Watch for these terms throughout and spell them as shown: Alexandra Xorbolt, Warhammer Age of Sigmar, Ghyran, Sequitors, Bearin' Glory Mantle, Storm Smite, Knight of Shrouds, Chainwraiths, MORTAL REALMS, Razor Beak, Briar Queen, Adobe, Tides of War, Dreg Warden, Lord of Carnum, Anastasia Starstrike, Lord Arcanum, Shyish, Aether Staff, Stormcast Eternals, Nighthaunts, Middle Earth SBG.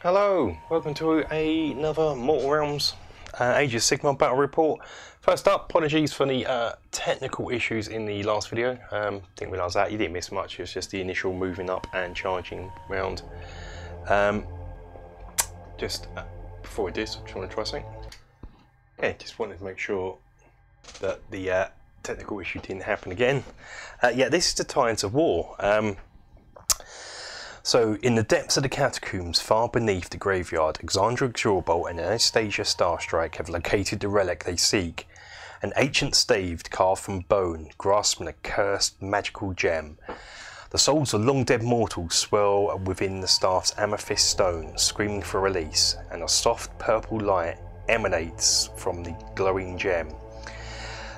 Hello, welcome to another Mortal Realms Age of Sigmar battle report. First up, apologies for the technical issues in the last video. Didn't realise that, you didn't miss much, it's just the initial moving up and charging round. Before we do this, I just want to try something. Yeah, just wanted to make sure that the technical issue didn't happen again. Yeah, this is the Tides of War. So, in the depths of the catacombs, far beneath the graveyard, Alexandra Xorbolt and Anastasia Starstrike have located the relic they seek. An ancient stave carved from bone, grasping a cursed magical gem. The souls of long-dead mortals swirl within the staff's amethyst stone, screaming for release, and a soft purple light emanates from the glowing gem.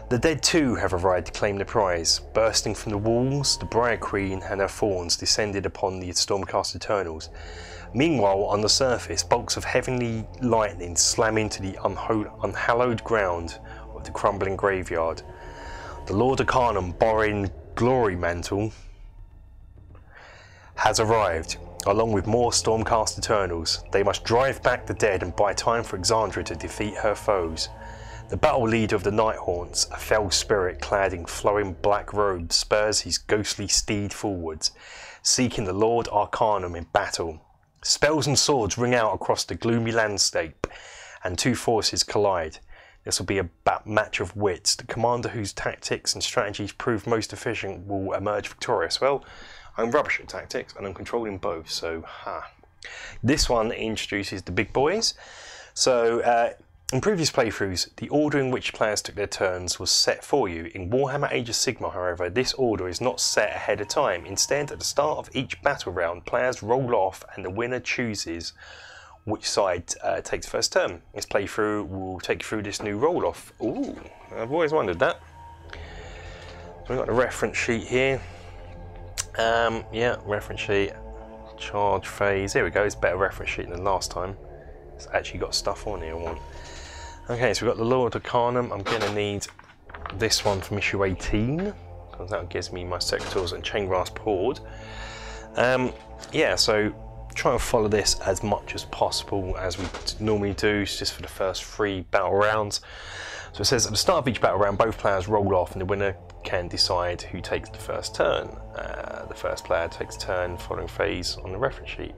The dead too have arrived to claim the prize. Bursting from the walls, the Briar Queen and her fawns descended upon the Stormcast Eternals. Meanwhile, on the surface, bolts of heavenly lightning slam into the unhallowed ground of the crumbling graveyard. The Lord of Carnum, Bearin' Glory Mantle, has arrived, along with more Stormcast Eternals. They must drive back the dead and buy time for Alexandra to defeat her foes. The battle leader of the Nighthaunts, a fell spirit clad in flowing black robes, spurs his ghostly steed forwards, seeking the Lord Arcanum in battle. Spells and swords ring out across the gloomy landscape, and two forces collide. This will be a match of wits. The commander whose tactics and strategies prove most efficient will emerge victorious. Well, I'm rubbish at tactics, and I'm controlling both, so This one introduces the big boys. So, in previous playthroughs, the order in which players took their turns was set for you. In Warhammer Age of Sigmar, however, this order is not set ahead of time. Instead, at the start of each battle round, players roll off and the winner chooses which side takes first turn. This playthrough will take you through this new roll-off. Ooh, I've always wondered that. So we've got the reference sheet here. Yeah, reference sheet, charge phase. Here we go, it's a better reference sheet than last time. It's actually got stuff on here. Okay, so we've got the Lord of Carnum. I'm going to need this one from issue 18, because that gives me my Sequitors and Chaingrass Horde. Yeah, so try and follow this as much as possible as we normally do, just for the first three battle rounds. So it says, at the start of each battle round, both players roll off and the winner can decide who takes the first turn. The first player takes a turn following phase on the reference sheet.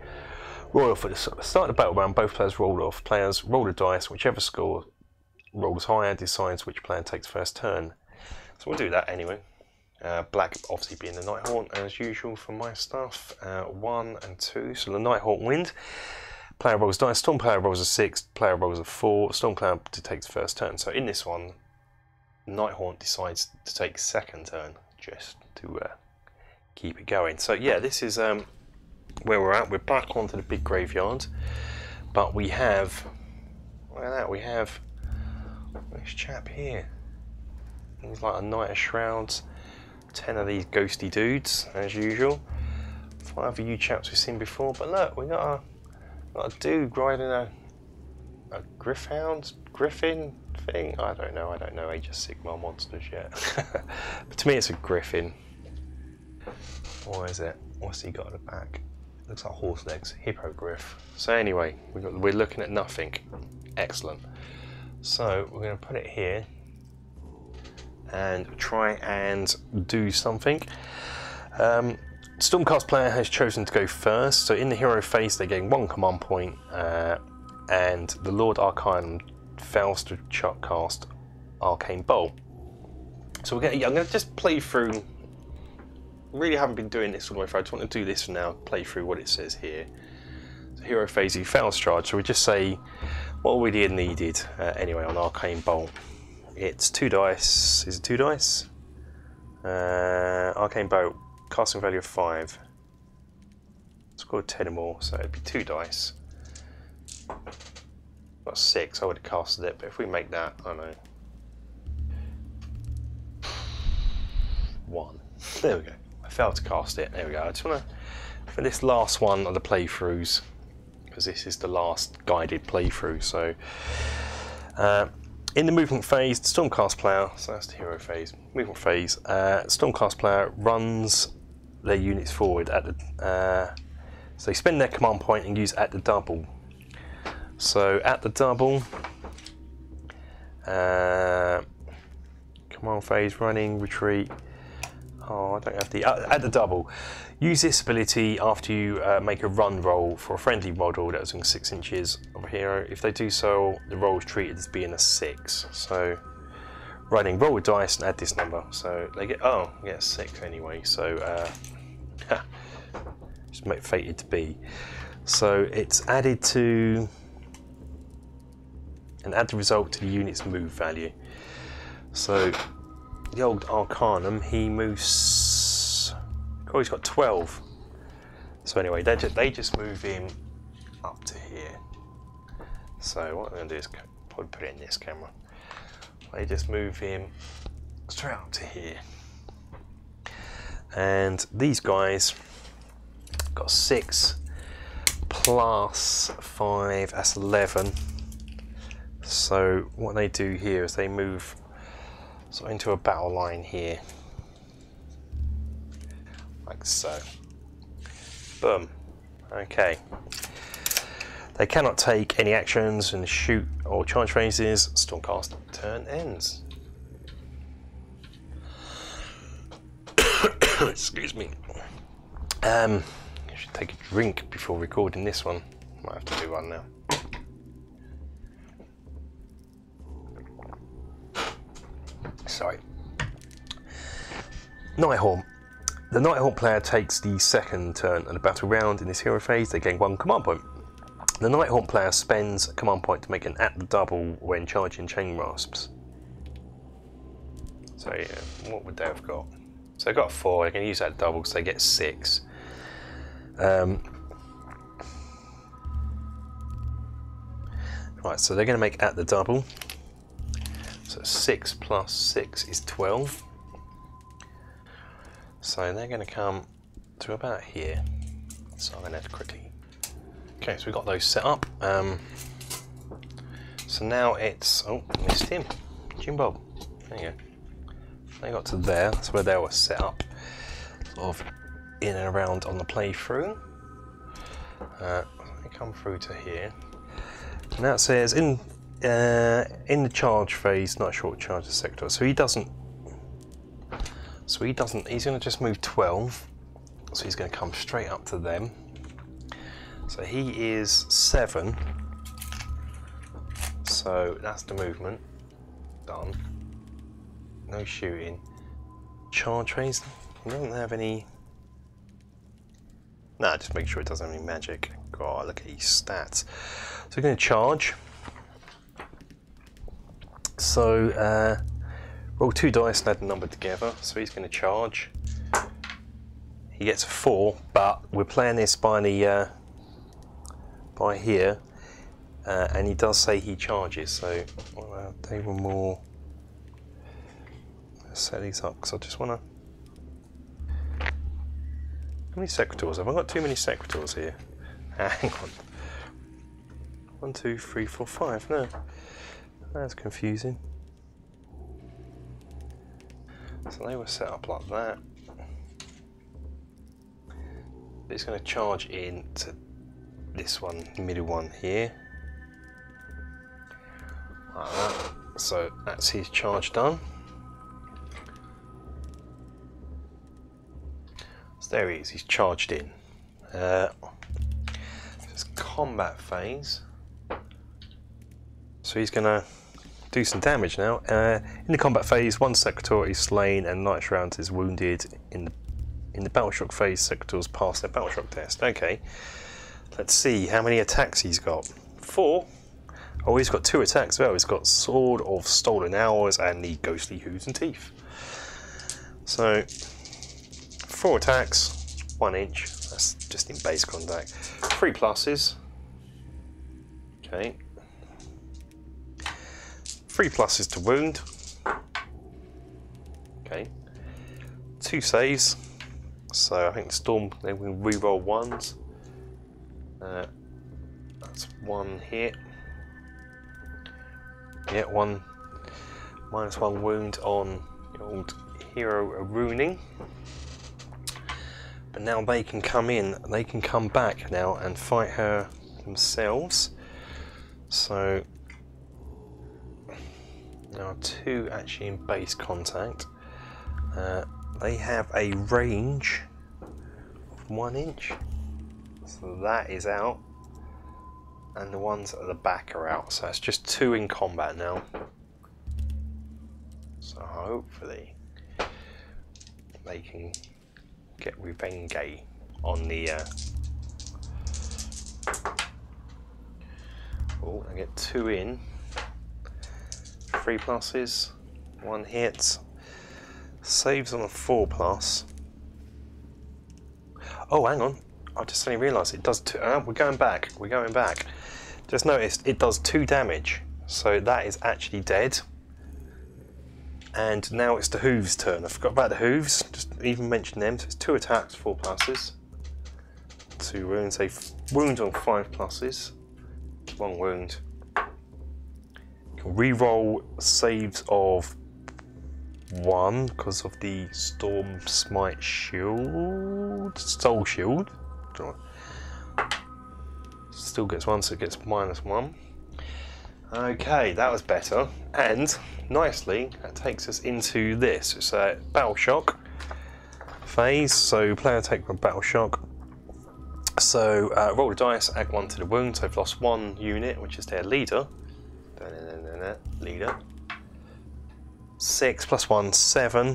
Roll off at the start of the battle round, both players roll off. Players roll the dice, whichever score rolls higher decides which player takes first turn. So we'll do that anyway. Black obviously being the Nighthaunt as usual for my stuff. 1 and 2, so the Nighthaunt wins. Player rolls dice, Storm player rolls a 6, player rolls a 4, Storm player takes first turn. So in this one, Nighthaunt decides to take second turn just to keep it going. So yeah, this is where we're at. We're back onto the big graveyard, but we have, look at that, we have this chap here. He's like a Knight of Shrouds. 10 of these ghosty dudes, as usual. 5 of you chaps we've seen before, but look, we got a dude riding a griffin thing. I don't know Age of Sigmar monsters yet. But to me it's a griffin. Why is it? What's he got at the back? Looks like horse legs, hippogriff. So anyway, we're looking at nothing. Excellent. So we're going to put it here and try and do something. Stormcast player has chosen to go first. So in the hero phase, they gain 1 command point, and the Lord Arcanum fails to cast Arcane Bolt. So I'm going to just play through. Really haven't been doing this all the way through. I just want to do this for now. Play through what it says here. So hero phase, he fails charge. So we just say what we did needed anyway on Arcane Bolt. It's 2 dice. Is it 2 dice? Arcane Bolt, casting value of 5. It's called 10 or more, so it'd be 2 dice. Got 6. I would have casted it, but if we make that, I don't know. 1. There we go. Failed to cast it. There we go. I just want to, for this last one of the playthroughs, because this is the last guided playthrough. So, in the movement phase, the Stormcast player. So that's the hero phase. Movement phase. Stormcast player runs their units forward at the So they spend their command point and use at the double. So at the double, command phase, running, retreat. Oh, I don't have the at the double. Use this ability after you make a run roll for a friendly model that is in 6 inches of a hero. If they do so, the roll is treated as being a 6. So running, roll with dice and add this number. So they get, oh, yeah, 6 anyway. So just make fated to be. So it's added to, and add the result to the unit's move value. So the old Arcanum, he moves, oh, he's got 12. So anyway, they just move him up to here. So what I'm gonna do is probably put it in this camera. They just move him straight up to here. And these guys got 6 plus 5, that's 11. So what they do here is they move sort of into a battle line here, like so. Boom. Okay. They cannot take any actions and shoot or charge phases. Stormcast turn ends. Excuse me. I should take a drink before recording this one. Might have to do one now. Sorry. Nighthaunt. The Nighthaunt player takes the second turn of the battle round in this hero phase. They gain 1 command point. The Nighthaunt player spends a command point to make an at the double when charging chain rasps. So yeah, what would they have got? So they've got 4. They can use that double, so they get 6. Right, so they're going to make at the double. So 6 plus 6 is 12. So they're going to come to about here. So I'm going to have to quickly. Okay, so we've got those set up. So now it's, oh, missed him, Jim Bob. There you go. They got to there. That's where they were set up, sort of in and around on the playthrough. They come through to here. And that says in the charge phase, not short charge the sector. So he doesn't. So he doesn't. He's going to just move 12. So he's going to come straight up to them. So he is 7. So that's the movement done. No shooting. Charge phase. He doesn't have any. Nah, just make sure it doesn't have any magic. God, look at these stats. So we're going to charge. So roll 2 dice and add the number together. So he's going to charge. He gets a 4, but we're playing this by the by here, and he does say he charges. So they were more. Let's set these up because I just want to. How many Sequitors? Have I got too many Sequitors here? Hang on. 1, 2, 3, 4, 5. No. That's confusing. So they were set up like that. It's going to charge into this one, middle one here. Like that. So that's his charge done. So there he is, he's charged in. It's combat phase. So he's going to do some damage now. In the combat phase, 1 Sequitor is slain and Knight of Shrouds is wounded. In the battle shock phase, Sequitors pass their battle shock test. Okay, let's see how many attacks he's got. 4. Oh, he's got 2 attacks as well. He's got Sword of Stolen Hours and the Ghostly Hooves and Teeth. So 4 attacks, 1 inch. That's just in base contact. 3 pluses. Okay. 3 pluses to wound. Okay. 2 saves. So I think the Storm, they will reroll 1s. That's 1 hit. Yeah, 1 minus 1 wound on the old hero Arooning. But now they can come in, they can come back now and fight her themselves. So there are two actually in base contact. They have a range of 1 inch, so that is out, and the ones at the back are out, so it's just two in combat now. So hopefully they can get revenge on the oh, I get two in, 3 pluses, 1 hit, saves on a 4+. Oh, hang on, I just only realised it does two. We're going back, we're going back. Just noticed it does 2 damage, so that is actually dead. And now it's the hooves' turn. I forgot about the hooves, just even mentioned them. So it's 2 attacks, 4 pluses, 2 wounds, a wound on 5 pluses, it's 1 wound. You can re-roll saves of 1 because of the Storm Smite shield, soul shield. Still gets 1, so it gets -1. Okay, that was better, and nicely that takes us into this. It's a battle shock phase, so player take from battle shock. So roll the dice, add 1 to the wound, so I've lost 1 unit, which is their leader. Leader. 6 + 1, 7.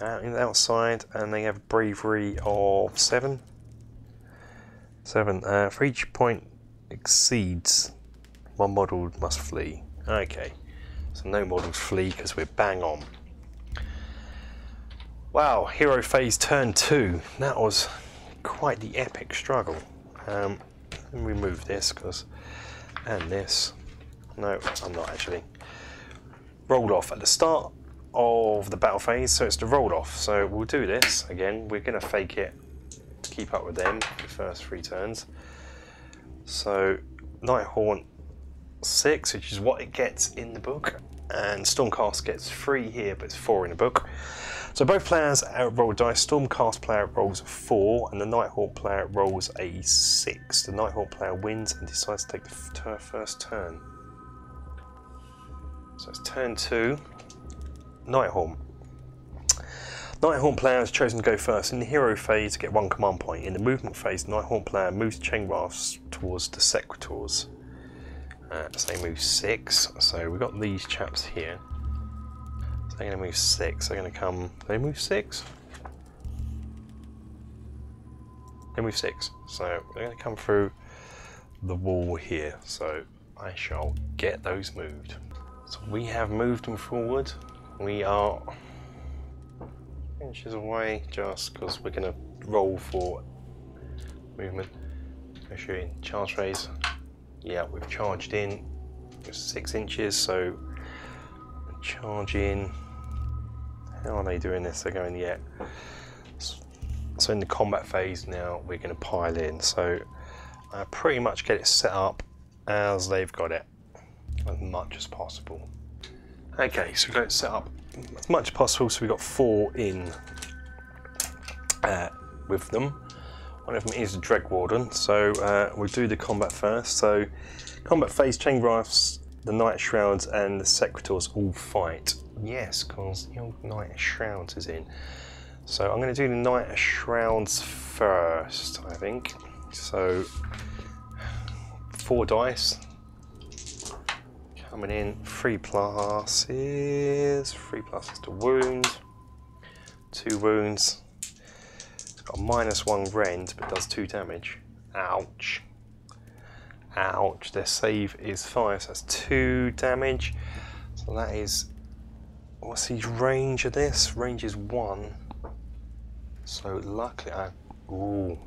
In the outside, and they have bravery of 7. 7. For each point exceeds, 1 model must flee. Okay, so no models flee because we're bang on. Wow, hero phase turn 2. That was quite the epic struggle. Let me remove this because, and this. No, I'm not actually. Rolled off at the start of the battle phase, so it's the rolled off. So we'll do this again. We're gonna fake it to keep up with them for the first 3 turns. So Nighthaunt 6, which is what it gets in the book, and Stormcast gets 3 here, but it's 4 in the book. So both players roll dice. Stormcast player rolls a 4 and the Nighthawk player rolls a 6. The Nighthawk player wins and decides to take the first turn. So it's turn 2, Nighthawk. Nighthawk player has chosen to go first. In the hero phase, get 1 command point. In the movement phase, the Nighthawk player moves Chainwrath towards the Sequitors. So they move 6, so we've got these chaps here. So they're going to move 6, they're going to come... They move 6? They move 6, so they're going to come through the wall here, so I shall get those moved. So we have moved them forward. We are inches away just because we're going to roll for movement. We're shooting charge phase. Yeah, we've charged in 6 inches, so charge in. How are they doing this? They're going, yeah. So in the combat phase now, we're going to pile in. So I pretty much get it set up as they've got it, as much as possible. Okay, so we've got it set up as much as possible. So we've got 4 in with them. One of them is the Dreg Warden, so we'll do the combat first. So, combat phase, Chainwraiths, the Knight of Shrouds, and the Sequitors all fight. Yes, because the old Knight of Shrouds is in. So, I'm going to do the Knight of Shrouds first, I think. So, 4 dice. Coming in, 3 pluses. 3 pluses to wound. 2 wounds. Got a -1 rend, but does 2 damage. Ouch. Ouch. Their save is 5, so that's 2 damage. So that is... What's the range of this? Range is 1. So luckily I... Ooh.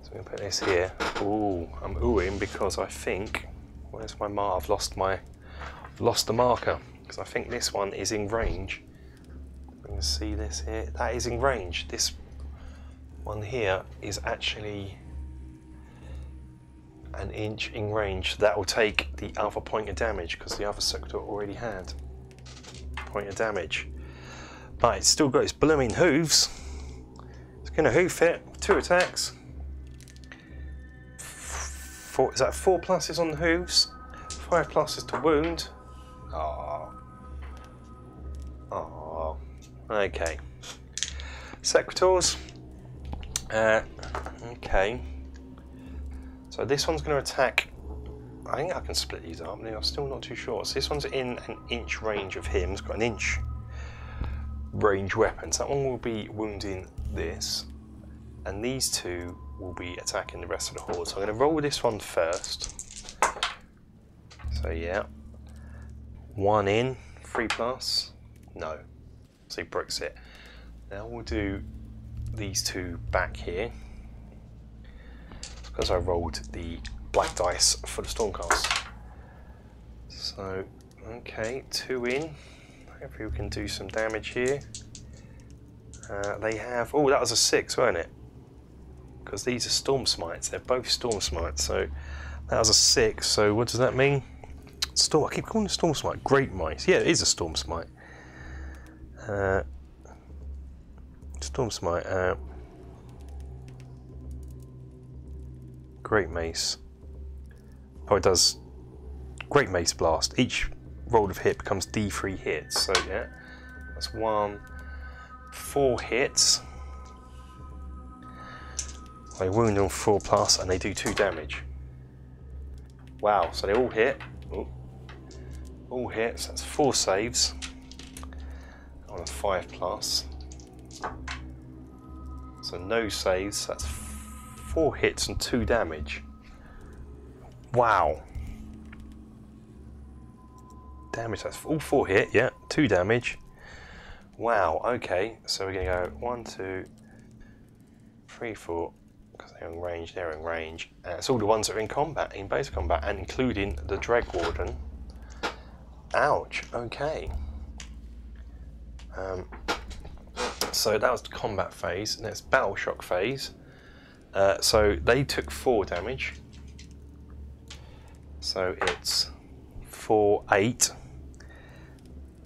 So I'm going to put this here. Ooh. I'm oohing because I think... Where's my mark? I've lost my... I've lost the marker. Because I think this one is in range. I'm going to see this here. That is in range. This... one here is actually 1 inch in range. That will take the other point of damage because the other sector already had point of damage. But it's still got its blooming hooves. It's Gonna hoof it. 2 attacks. Four, is that 4 pluses on the hooves? 5 pluses to wound. Oh. Oh. Okay. Sequitors. Okay. So this one's going to attack. I think I can split these up. I'm still not too sure. So this one's in an inch range of him. It's got an inch range weapon. So that one will be wounding this, and these two will be attacking the rest of the horde. So I'm going to roll this one first. So yeah, 1 in 3 plus. No, so he bricks it. Now we'll do these two back here. It's because I rolled the black dice for the Stormcast. So, okay, 2 in. Hopefully we can do some damage here. They have, oh, that was a 6, weren't it? Because these are Storm Smites. They're both Storm Smites. So that was a 6. So what does that mean? Storm. I keep calling it Storm Smite. Great Mice. Yeah, it is a Storm Smite. Storm Smite, Great Mace. Oh, it does Great Mace Blast. Each roll of hit becomes D3 hits. So yeah, that's 4 hits. They wound on 4 plus, and they do 2 damage. Wow! So they all hit. Ooh. All hits. That's 4 saves on a 5 plus. So no saves, that's 4 hits and 2 damage. Wow. Damage, that's all 4 hit, yeah, 2 damage. Wow, okay, so we're going to go 1, 2, 3, 4, because they're in range. It's all the ones that are in combat, in base combat, and including the Dreg Warden. Ouch, okay. So that was the combat phase, and it's battle shock phase. So they took 4 damage. So it's 4, 8.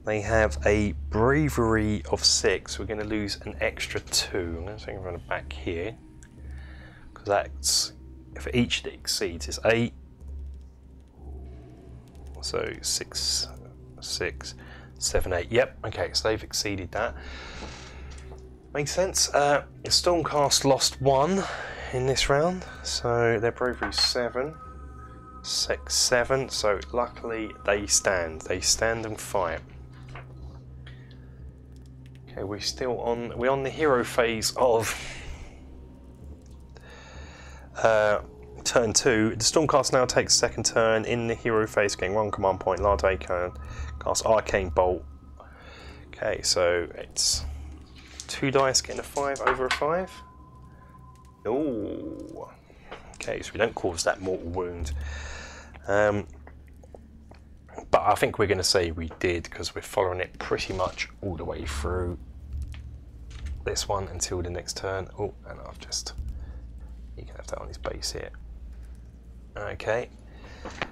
They have a bravery of 6. We're going to lose an extra 2. I'm going to take it back here, because that's if each that exceeds is 8. So 6, 6, 7, 8. Yep. Okay. So they've exceeded that. Makes sense. Stormcast lost 1 in this round, so their bravery 7, 6, 7. So luckily they stand and fight. Okay, we're on the hero phase of turn 2. The Stormcast now takes second turn in the hero phase, getting 1 command point. Lord Arcanum casts Arcane Bolt. Okay, so it's 2 dice getting a 5 over a 5. Oh, okay, so we don't cause that mortal wound, but I think we're going to say we did, because we're following it pretty much all the way through this one until the next turn. Oh, and I've just, you can have that on his base here. Okay,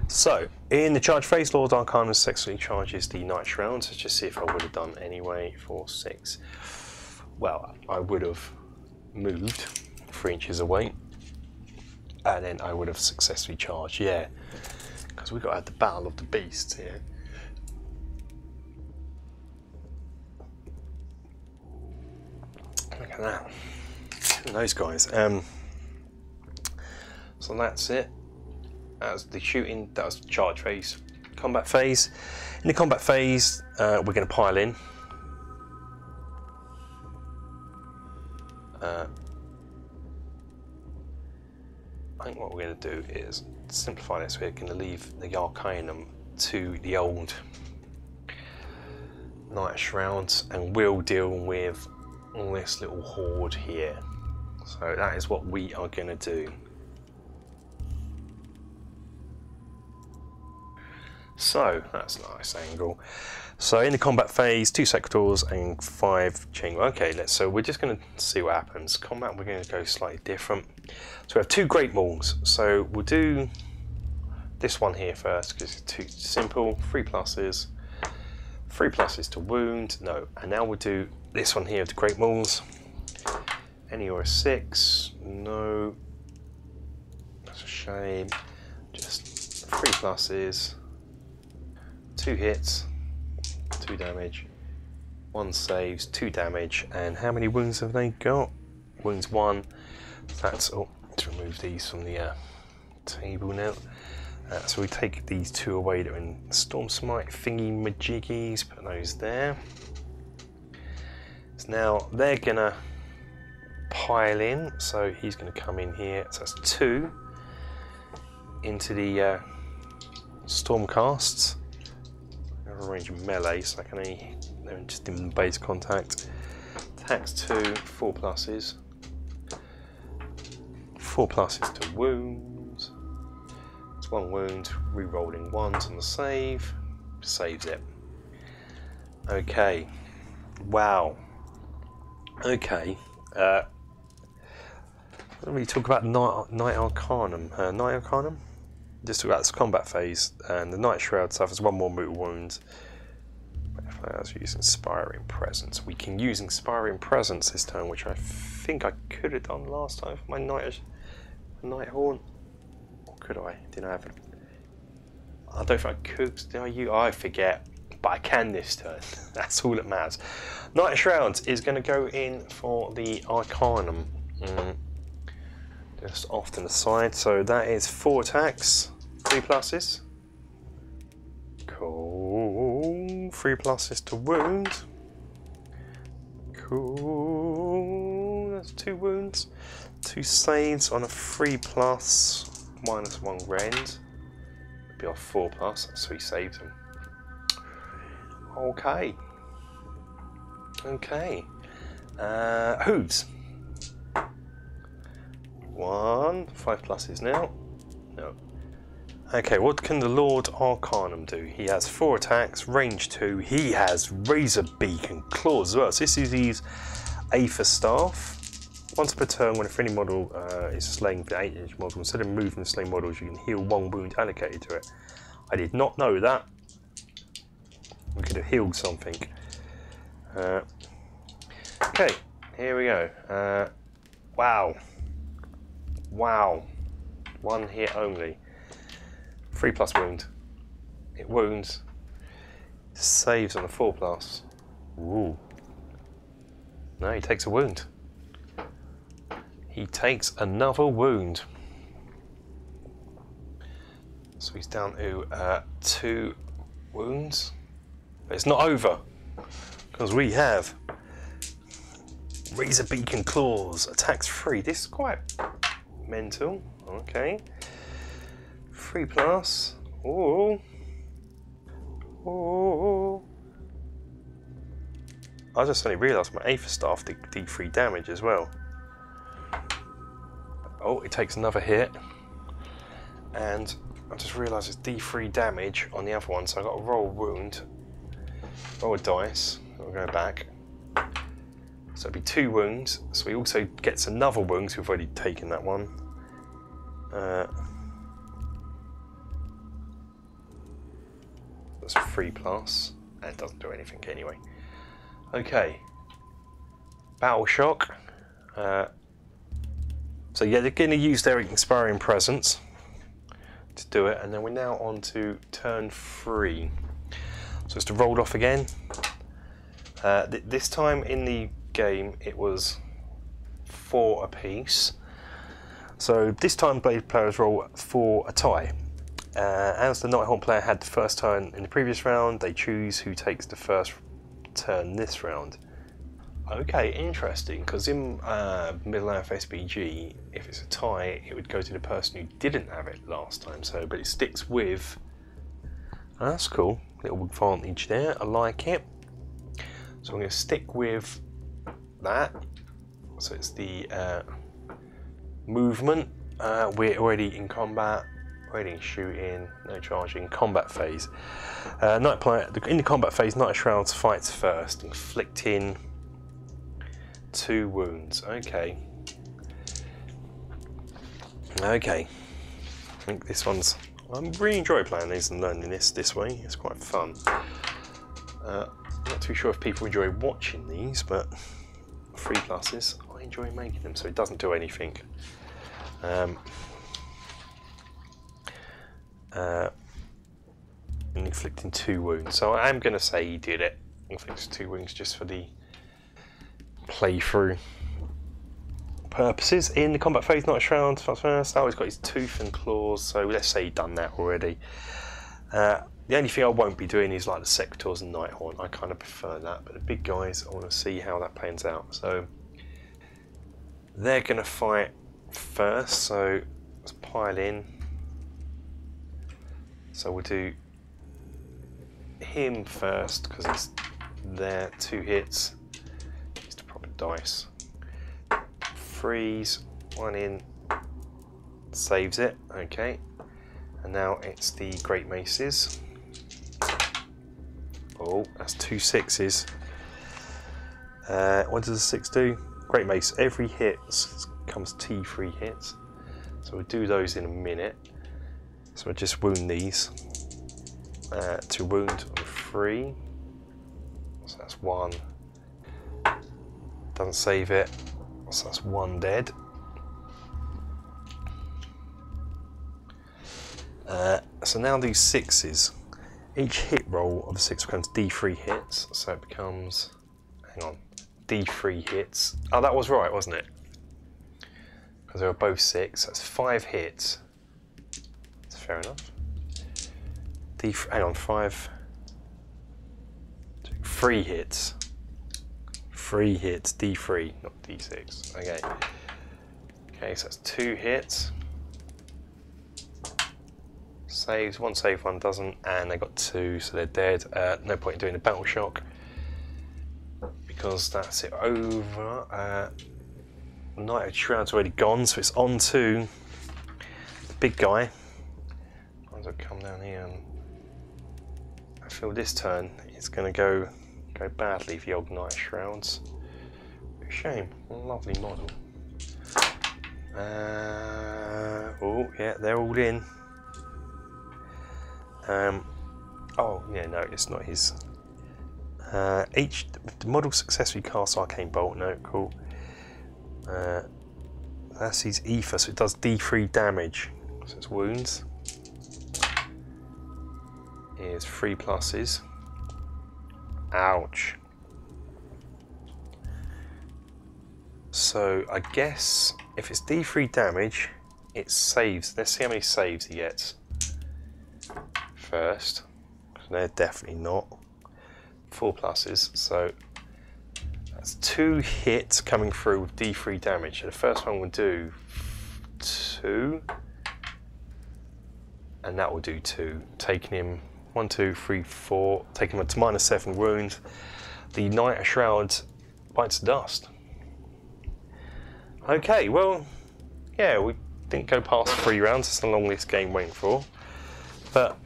so in the charge phase, Lord Arcanum sexually charges the Knight of Shrouds. Let's just see if I would have done anyway. 4, 6. Well, I would have moved 3 inches away, and then I would have successfully charged, yeah. Because we've got to have the battle of the beasts here. Look at that. Those guys. So that's it. That's the shooting, that was the charge phase. Combat phase. In the combat phase, we're going to pile in. I think what we're going to do is simplify this. We're going to leave the Arcanum to the old Knight of Shrouds, and we'll deal with all this little horde here. So that is what we are going to do. So that's a nice angle. So in the combat phase, 2 sectors and 5 chain. Okay, so we're just going to see what happens. Combat, we're going to go slightly different. So we have 2 great mauls. So we'll do this one here first, because it's too simple. 3 pluses. 3 pluses to wound. No. And now we'll do this one here of the great mauls. Any or a 6? No. That's a shame. Just 3 pluses. 2 hits. 2 damage. 1 saves. 2 damage. And how many wounds have they got? Wounds 1. That's all. Let's remove these from the table now. So we take these 2 away that are in Storm Smite thingy majiggies, put those there. So now they're gonna pile in, so he's gonna come in here, so that's 2 into the Stormcasts. Range of melee, so I can only, they're interested in base contact. Attacks 2, 4 pluses. 4 pluses to wound. 1 wound, re-rolling 1s on the save, saves it. Okay, wow. Okay, I don't really talk about Knight Arcanum. Knight Arcanum? Just talk about this combat phase, and the Knight of Shrouds suffers 1 more mortal wound. As we use Inspiring Presence, we can use Inspiring Presence this turn, which I think I could have done last time for my Nighthaunt. Could I? Did I have it? I don't think I could. Did I use? I forget. But I can this turn. That's all that matters. Knight of Shrouds is going to go in for the Arcanum. Just off to the side. So that is 4 attacks. 3 pluses. Cool. 3 pluses to wound. Cool. That's 2 wounds. 2 saves on a 3 plus. -1 rend, it'll be off 4 plus, so he saves him. Okay. Okay. Hooves. 1, 5 pluses now. No. Okay, what can the Lord Arcanum do? He has 4 attacks, range 2. He has Razor Beak and claws as well. So this is his Aether Staff. Once per turn, when a friendly model is slain for the 8-inch model, instead of moving the slain models, you can heal 1 wound allocated to it. I did not know that. We could have healed something. Okay, here we go. Wow. Wow. 1 hit only. 3 plus wound. It wounds. Saves on a 4 plus. Ooh. No, he takes a wound. He takes another wound. So he's down to 2 wounds. But it's not over, because we have Razor Beak and claws, attacks 3. This is quite mental. Okay. 3 plus. Ooh. Ooh. I just only realised my Aether Staff did D3 damage as well. Oh, it takes another hit, and I just realised it's D3 damage on the other one, so I've got to roll a wound, roll a dice, we'll go back, so it'll be 2 wounds, so he also gets another wound, so we've already taken that one. That's 3 plus, and it doesn't do anything anyway. Okay, Battle Shock. So yeah, they're going to use their Inspiring Presence to do it, and then we're now on to turn 3. So it's to roll off again. This time in the game it was 4 apiece. So this time both players roll for a tie. As the Nighthaunt player had the first turn in the previous round, they choose who takes the first turn this round. Okay, interesting, because in Middle Earth SBG, if it's a tie, it would go to the person who didn't have it last time, so, but it sticks with... Oh, that's cool, little advantage there, I like it. So I'm going to stick with that, so it's the movement, we're already in combat, already in shooting, no charging, combat phase. In the combat phase, Knight of Shrouds fights first, inflicting 2 wounds. Okay. Okay. I think this one's... I really enjoy playing these and learning this way. It's quite fun. Not too sure if people enjoy watching these, but 3 pluses. I not enjoy making them, so it doesn't do anything. Inflicting 2 wounds. So I am going to say he did it. Inflicts 2 wounds just for the playthrough purposes. In the combat phase, not a shroud. Now he's got his tooth and claws, so let's say he's done that already. The only thing I won't be doing is like the Sectors and Nighthaunt. I kind of prefer that, but the big guys, I want to see how that pans out. So they're going to fight first, so let's pile in. So we'll do him first because it's there. 2 hits. Use the proper dice. Freeze. 1 in. Saves it. Okay. And now it's the Great Maces. Oh, that's 2 6s. What does the 6 do? Great Mace. Every hit comes T3 hits. So we'll do those in a minute. So we'll just wound these. To wound 3. So that's 1. Doesn't save it. So that's 1 dead. So now these 6s. Each hit roll of the 6 becomes D3 hits. So it becomes, hang on, D3 hits. Oh, that was right, wasn't it? Because they were both 6. That's 5 hits. That's fair enough. Hang on, 3 hits. 3 hits, D3, not D6. Okay. Okay, so that's 2 hits. Saves, 1 save, 1 doesn't, and they got 2, so they're dead. No point in doing a battle shock because that's it over. Knight of Shrouds already gone, so it's on to the big guy. I'll come down here and I feel this turn it's going to go badly for the old Knight of Shrouds. Shame, lovely model. Oh yeah, they're all in. Oh yeah, no, it's not his. Each the model successfully casts Arcane Bolt. No, cool. That's his Aether, so it does D3 damage. So it's wounds. Is 3 pluses. Ouch. So I guess if it's D3 damage, it saves. Let's see how many saves he gets first. No, definitely not. 4 pluses. So that's 2 hits coming through with D3 damage. So the first one will do 2, and that will do 2, taking him 1, 2, 3, 4, taking him to -7 wounds. The Knight of Shrouds bites dust. Okay, well, yeah, we didn't go past 3 rounds. That's the longest game went for. But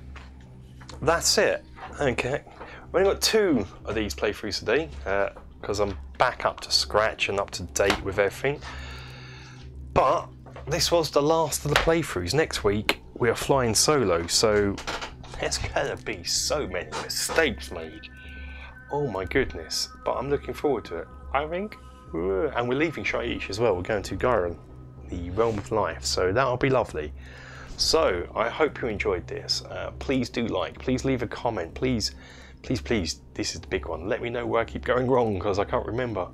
that's it. Okay, we've only got 2 of these playthroughs today because I'm back up to scratch and up to date with everything. But this was the last of the playthroughs. Next week we are flying solo, so there's gonna be so many mistakes made. Oh my goodness, but I'm looking forward to it, I think. And we're leaving Shyish as well. We're going to Ghyran, the Realm of Life, so that'll be lovely. So I hope you enjoyed this. Please do like, please leave a comment, please, this is the big one. Let me know where I keep going wrong because I can't remember.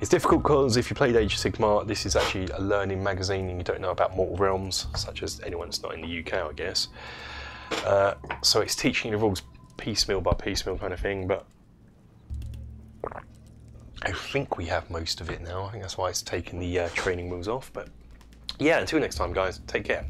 It's difficult because if you played Age of Sigmar, this is actually a learning magazine and you don't know about mortal realms, such as anyone that's not in the UK, I guess. So it's teaching you the rules piecemeal by piecemeal kind of thing, but I think we have most of it now. I think that's why it's taken the training wheels off. But yeah, until next time, guys, take care.